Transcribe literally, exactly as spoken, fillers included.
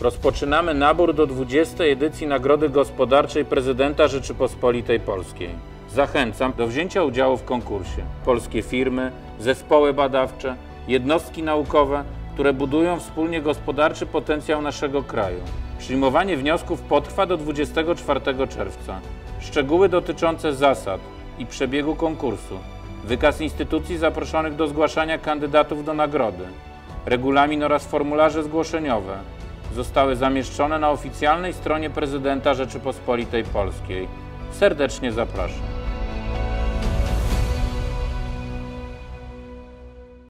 Rozpoczynamy nabór do dwudziestej edycji Nagrody Gospodarczej Prezydenta Rzeczypospolitej Polskiej. Zachęcam do wzięcia udziału w konkursie. Polskie firmy, zespoły badawcze, jednostki naukowe, które budują wspólnie gospodarczy potencjał naszego kraju. Przyjmowanie wniosków potrwa do dwudziestego czwartego czerwca. Szczegóły dotyczące zasad i przebiegu konkursu, wykaz instytucji zaproszonych do zgłaszania kandydatów do nagrody, regulamin oraz formularze zgłoszeniowe zostały zamieszczone na oficjalnej stronie Prezydenta Rzeczypospolitej Polskiej. Serdecznie zapraszam.